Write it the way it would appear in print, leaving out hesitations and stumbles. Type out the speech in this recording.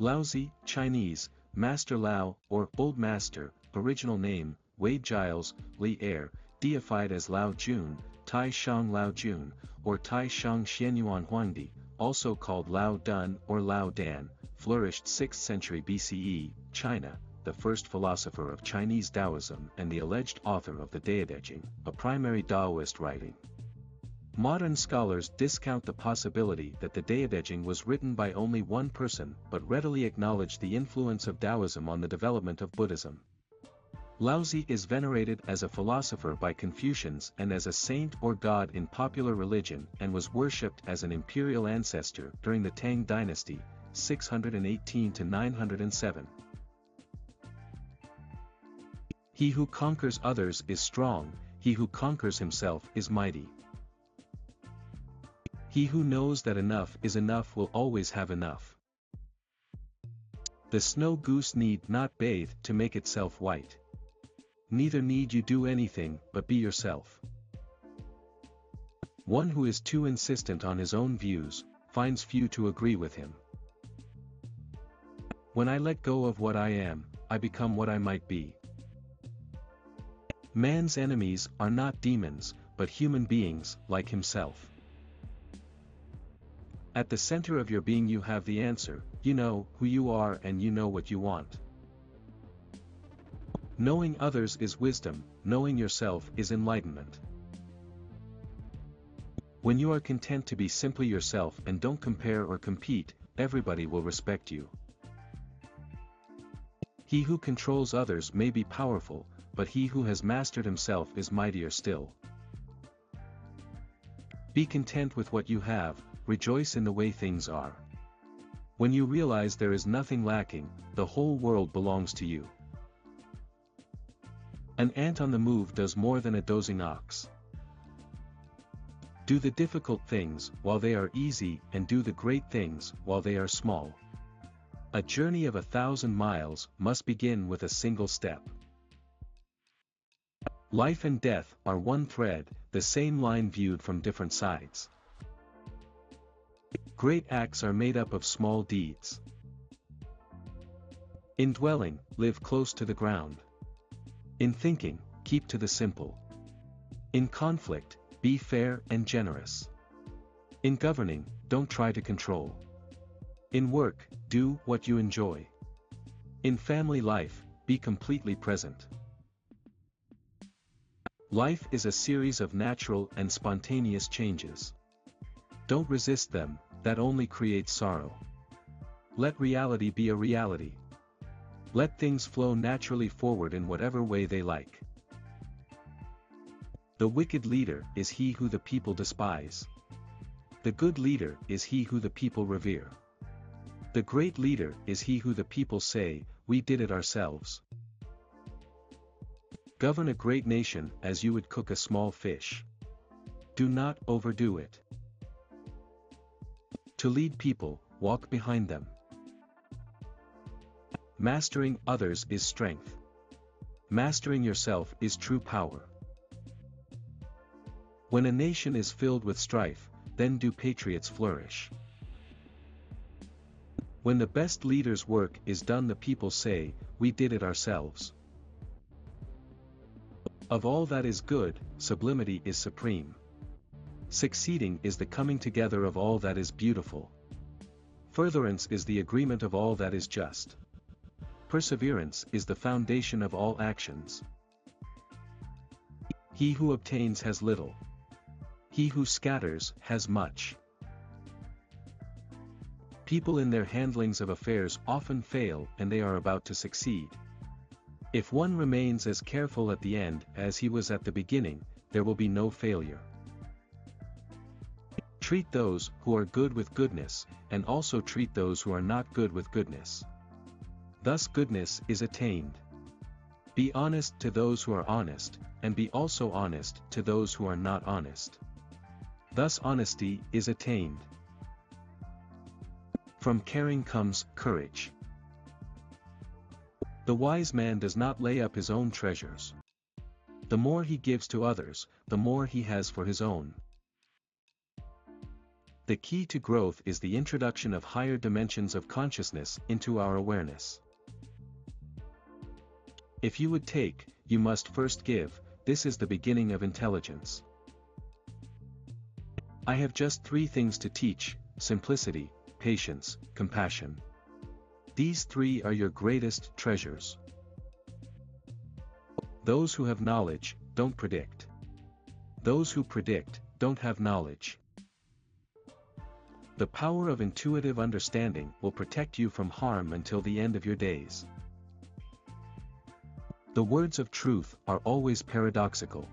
Laozi, Chinese, Master Lao, or Old Master, original name, Wade Giles, Li Air, deified as Lao Jun, Tai Shang Lao Jun, or Tai Shang Xian Yuan Huangdi, also called Lao Dan or Lao Dan, flourished 6th century BCE, China, the first philosopher of Chinese Taoism and the alleged author of the Daodejing, a primary Taoist writing. Modern scholars discount the possibility that the Daodejing was written by only one person but readily acknowledge the influence of Taoism on the development of Buddhism. Laozi is venerated as a philosopher by Confucians and as a saint or god in popular religion, and was worshipped as an imperial ancestor during the Tang Dynasty, 618 to 907. He who conquers others is strong, he who conquers himself is mighty. He who knows that enough is enough will always have enough. The snow goose need not bathe to make itself white. Neither need you do anything but be yourself. One who is too insistent on his own views finds few to agree with him. When I let go of what I am, I become what I might be. Man's enemies are not demons, but human beings like himself. At the center of your being you have the answer, you know who you are and you know what you want. Knowing others is wisdom, knowing yourself is enlightenment. When you are content to be simply yourself and don't compare or compete, everybody will respect you. He who controls others may be powerful, but he who has mastered himself is mightier still. Be content with what you have, rejoice in the way things are. When you realize there is nothing lacking, the whole world belongs to you. An ant on the move does more than a dozing ox. Do the difficult things while they are easy and do the great things while they are small. A journey of 1,000 miles must begin with a single step. Life and death are one thread, the same line viewed from different sides. Great acts are made up of small deeds. In dwelling, live close to the ground. In thinking, keep to the simple. In conflict, be fair and generous. In governing, don't try to control. In work, do what you enjoy. In family life, be completely present. Life is a series of natural and spontaneous changes. Don't resist them, that only creates sorrow. Let reality be a reality. Let things flow naturally forward in whatever way they like. The wicked leader is he who the people despise. The good leader is he who the people revere. The great leader is he who the people say, we did it ourselves. Govern a great nation as you would cook a small fish. Do not overdo it. To lead people, walk behind them. Mastering others is strength. Mastering yourself is true power. When a nation is filled with strife, then do patriots flourish. When the best leader's work is done, the people say, we did it ourselves. Of all that is good, sublimity is supreme. Succeeding is the coming together of all that is beautiful. Furtherance is the agreement of all that is just. Perseverance is the foundation of all actions. He who obtains has little. He who scatters has much. People in their handlings of affairs often fail and they are about to succeed. If one remains as careful at the end as he was at the beginning, there will be no failure. Treat those who are good with goodness, and also treat those who are not good with goodness. Thus goodness is attained. Be honest to those who are honest, and be also honest to those who are not honest. Thus honesty is attained. From caring comes courage. The wise man does not lay up his own treasures. The more he gives to others, the more he has for his own. The key to growth is the introduction of higher dimensions of consciousness into our awareness. If you would take, you must first give. This is the beginning of intelligence. I have just three things to teach: simplicity, patience, compassion. These three are your greatest treasures. Those who have knowledge, don't predict. Those who predict, don't have knowledge. The power of intuitive understanding will protect you from harm until the end of your days. The words of truth are always paradoxical.